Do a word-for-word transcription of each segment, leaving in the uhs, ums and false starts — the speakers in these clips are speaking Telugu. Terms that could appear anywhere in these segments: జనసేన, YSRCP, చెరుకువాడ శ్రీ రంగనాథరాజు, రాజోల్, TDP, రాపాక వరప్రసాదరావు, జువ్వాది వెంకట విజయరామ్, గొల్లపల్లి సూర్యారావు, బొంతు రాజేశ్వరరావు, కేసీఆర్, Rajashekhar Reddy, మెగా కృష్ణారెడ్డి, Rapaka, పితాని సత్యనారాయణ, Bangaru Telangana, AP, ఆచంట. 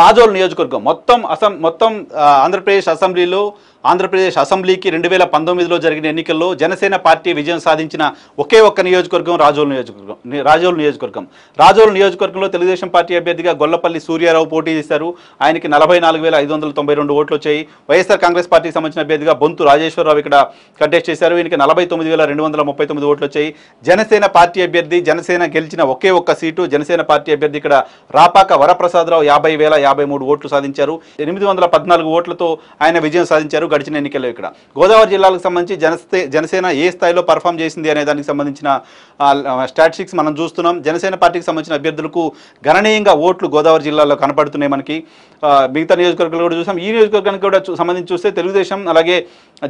రాజోల్ నియోజకవర్గం మొత్తం అసం మొత్తం ఆంధ్రప్రదేశ్ అసెంబ్లీలో ఆంధ్రప్రదేశ్ అసెంబ్లీకి రెండు వేల పంతొమ్మిదిలో జరిగిన ఎన్నికల్లో జనసేన పార్టీ విజయం సాధించిన ఒకే ఒక్క నియోజకవర్గం రాజోల్ నియోజకవర్గం రాజోల్ నియోజకవర్గం రాజోల్ నియోజకవర్గంలో తెలుగుదేశం పార్టీ అభ్యర్థిగా గొల్లపల్లి సూర్యారావు పోటీ చేశారు. ఆయనకి నలభై నాలుగు వేల ఐదు వందల తొంభై రెండు ఓట్లు వచ్చాయి. వైఎస్ఆర్ కాంగ్రెస్ పార్టీకి సంబంధించిన అభ్యర్థిగా బొంతు రాజేశ్వరరావు ఇక్కడ కంటెస్ట్ చేశారు. ఈయనకి నలభై తొమ్మిది వేల రెండు వందల ముప్పై తొమ్మిది ఓట్లు వచ్చాయి. జనసేన పార్టీ అభ్యర్థి జనసేన గెలిచిన ఒకే ఒక్క సీటు జనసేన పార్టీ అభ్యర్థి ఇక్కడ రాపాక వరప్రసాదరావు యాభై వేల యాభై మూడు ఓట్లు సాధించారు. ఎనిమిది వందల పద్నాలుగు ఓట్లతో ఆయన విజయం సాధించారు గడిచిన ఎన్నికల్లో. ఇక్కడ గోదావరి జిల్లాలకు సంబంధించి జనసే జనసేన ఏ స్థాయిలో పర్ఫామ్ చేసింది అనే దానికి సంబంధించిన స్టాటిస్టిక్స్ మనం చూస్తున్నాం. జనసేన పార్టీకి సంబంధించిన అభ్యర్థులకు గణనీయంగా ఓట్లు గోదావరి జిల్లాలో కనపడుతున్నాయి. మనకి మిగతా నియోజకవర్గాలు కూడా చూసాం. ఈ నియోజకవర్గానికి కూడా సంబంధించి చూస్తే తెలుగుదేశం అలాగే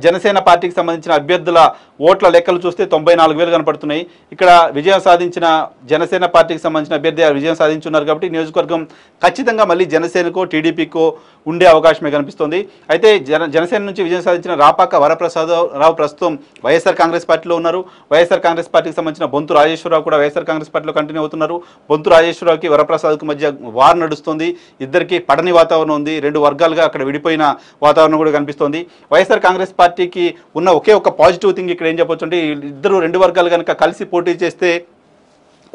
జనసేన పార్టీకి సంబంధించిన అభ్యర్థుల ఓట్ల లెక్కలు చూస్తే తొంభై నాలుగు వేలు కనపడుతున్నాయి. ఇక్కడ విజయం సాధించిన జనసేన పార్టీకి సంబంధించిన అభ్యర్థి విజయం సాధించున్నారు కాబట్టి నియోజకవర్గం ఖచ్చితంగా మళ్ళీ జనసేనకో టీడీపీకో ఉండే అవకాశమే కనిపిస్తుంది. అయితే జన జనసేన నుంచి విజయం సాధించిన రాపాక వరప్రసాదరావు ప్రస్తుతం వైఎస్ఆర్ కాంగ్రెస్ పార్టీలో ఉన్నారు. వైఎస్ఆర్ కాంగ్రెస్ పార్టీకి సంబంధించిన బొంతు రాజేశ్వరరావు కూడా వైఎస్ఆర్ కాంగ్రెస్ పార్టీలో కంటిన్యూ అవుతున్నారు. బొంతు రాజేశ్వరరావుకి వరప్రసాద్కి మధ్య వార్ నడుస్తుంది. ఇద్దరికి పడని వాతావరణం ఉంది. రెండు వర్గాలుగా అక్కడ విడిపోయిన వాతావరణం కూడా కనిపిస్తుంది. వైఎస్ఆర్ కాంగ్రెస్ పార్టీకి ఉన్న ఒకే ఒక పాజిటివ్ థింగ్ ఇక్కడ ఏం చెప్పొచ్చు అంటే ఇద్దరు రెండు వర్గాలు కనుక కలిసి పోటీ చేస్తే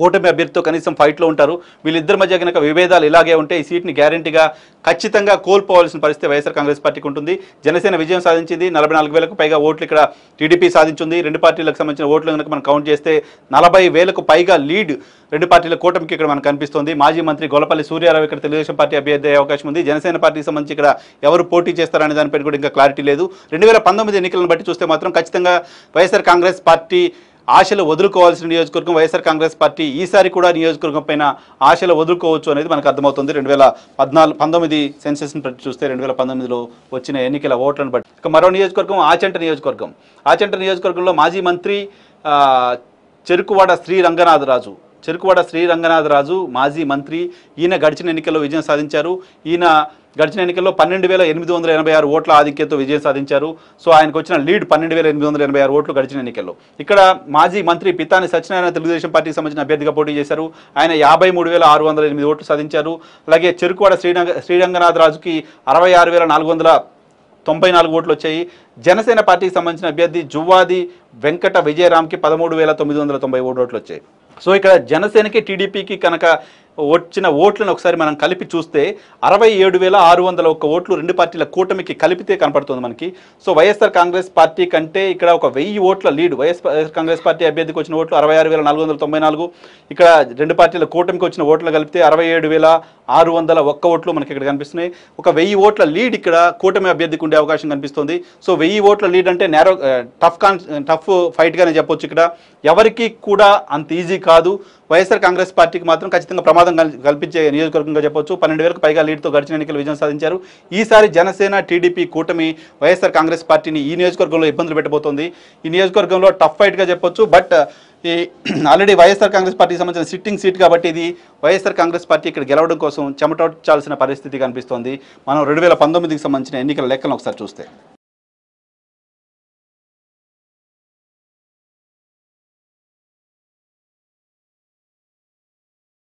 కూటమి అభ్యర్థితో కనీసం ఫైట్లో ఉంటారు. వీళ్ళిద్దరి మధ్య కనుక విభేదాలు ఇలాగే ఉంటే ఈ సీట్ని గ్యారంటీగా ఖచ్చితంగా కోల్పోవాల్సిన పరిస్థితి వైఎస్ఆర్ కాంగ్రెస్ పార్టీకి ఉంటుంది. జనసేన విజయం సాధించింది. నలభై నాలుగు వేలకు పైగా ఓట్లు ఇక్కడ టీడీపీ సాధించింది. రెండు పార్టీలకు సంబంధించిన ఓట్లు కనుక మనం కౌంట్ చేస్తే నలభై వేలకు పైగా లీడ్ రెండు పార్టీల కూటమికి ఇక్కడ మనకు కనిపిస్తుంది. మాజీ మంత్రి గొల్లపల్లి సూర్యారావు ఇక్కడ తెలుగుదేశం పార్టీ అభ్యర్థి అయ్యే అవకాశం ఉంది. జనసేన పార్టీకి సంబంధించి ఇక్కడ ఎవరు పోటీ చేస్తారనే దానిపై కూడా ఇంకా క్లారిటీ లేదు. రెండు వేల పంతొమ్మిది ఎన్నికలను బట్టి చూస్తే మాత్రం ఖచ్చితంగా వైఎస్ఆర్ కాంగ్రెస్ పార్టీ ఆశలు వదులుకోవాల్సిన నియోజకవర్గం. వైఎస్ఆర్ కాంగ్రెస్ పార్టీ ఈసారి కూడా నియోజకవర్గం పైన ఆశలు వదులుకోవచ్చు అనేది మనకు అర్థమవుతుంది. రెండు వేల పద్నాలుగు పంతొమ్మిది సెన్సెస్ని బట్టి చూస్తే రెండు వేల పంతొమ్మిదిలో వచ్చిన ఎన్నికల ఓట్లను బట్టి. ఇక మరో నియోజకవర్గం ఆచంట నియోజకవర్గం. ఆచంట నియోజకవర్గంలో మాజీ మంత్రి చెరుకువాడ శ్రీ రంగనాథరాజు చెరుకువాడ శ్రీ రంగనాథరాజు మాజీ మంత్రి ఈయన గడిచిన ఎన్నికల్లో విజయం సాధించారు. ఈయన గడిచిన ఎన్నికల్లో పన్నెండు వేల ఎనిమిది వందల ఎనభై ఆరు ఓట్ల ఆధిక్యంతో విజయం సాధించారు. సో ఆయనకు వచ్చిన లీడ్ పన్నెండు వేల ఎనిమిది వందల ఎనభై ఆరు ఓట్లు గడిచిన ఎన్నికల్లో. ఇక్కడ మాజీ మంత్రి పితాని సత్యనారాయణ తెలుగుదేశం పార్టీకి సంబంధించిన అభ్యర్థిగా పోటీ చేశారు. ఆయన యాభై మూడు వేల ఆరు వందల ఎనిమిది ఓట్లు సాధించారు. అలాగే చెరుకువాడ శ్రీరంగ శ్రీరంగనాథరాజుకి అరవై ఆరు వేల నాలుగు వందల తొంభై నాలుగు ఓట్లు వచ్చాయి. జనసేన పార్టీకి సంబంధించిన అభ్యర్థి జువ్వాది వెంకట విజయరామ్కి పదమూడు వేల తొమ్మిది వందల తొంభై మూడు ఓట్లు వచ్చాయి. సో ఇక్కడ జనసేనకి టీడీపీకి కనుక వచ్చిన ఓట్లను ఒకసారి మనం కలిపి చూస్తే అరవై ఏడు వేల ఆరు వందల ఒక్క ఓట్లు రెండు పార్టీల కూటమికి కలిపితే కనపడుతుంది మనకి. సో వైఎస్ఆర్ కాంగ్రెస్ పార్టీ కంటే ఇక్కడ ఒక వెయ్యి ఓట్ల లీడ్ వైఎస్ఆర్ కాంగ్రెస్ పార్టీ అభ్యర్థికి వచ్చిన ఓట్లు అరవై ఆరు వేల నాలుగు వందల తొంభై నాలుగు ఇక్కడ రెండు పార్టీల కూటమికి వచ్చిన ఓట్లు కలిపితే అరవై ఏడు వేల ఆరు వందల ఒక్క ఓట్లు మనకి ఇక్కడ కనిపిస్తున్నాయి. ఒక వెయ్యి ఓట్ల లీడ్ ఇక్కడ కూటమి అభ్యర్థికి ఉండే అవకాశం కనిపిస్తుంది. సో వెయ్యి ఓట్ల లీడ్ అంటే నేరో టఫ్ కాన్ టఫ్ ఫైట్గానే చెప్పొచ్చు. ఇక్కడ ఎవరికి కూడా అంత ఈజీ కాదు. వైఎస్ఆర్ కాంగ్రెస్ పార్టీకి మాత్రం ఖచ్చితంగా ప్రమాదం కల్పించే నియోజకవర్గంగా చెప్పొచ్చు. పన్నెండు వేలకు పైగా లీడ్తో గడిచిన ఎన్నికలు విజయం సాధించారు. ఈసారి జనసేన టీడీపీ కూటమి వైఎస్ఆర్ కాంగ్రెస్ పార్టీని ఈ నియోజకవర్గంలో ఇబ్బందులు పెట్టబోతోంది. ఈ నియోజకవర్గంలో టఫ్ ఫైట్గా చెప్పొచ్చు. బట్ ఈ ఆల్రెడీ వైఎస్ఆర్ కాంగ్రెస్ పార్టీకి సంబంధించిన సిట్టింగ్ సీట్ కాబట్టి ఇది వైఎస్ఆర్ కాంగ్రెస్ పార్టీ ఇక్కడ గెలవడం కోసం చెమటోడ్చాల్సిన పరిస్థితి కనిపిస్తోంది. మనం రెండు వేల పంతొమ్మిదికి సంబంధించిన ఎన్నికల లెక్కలను ఒకసారి చూస్తే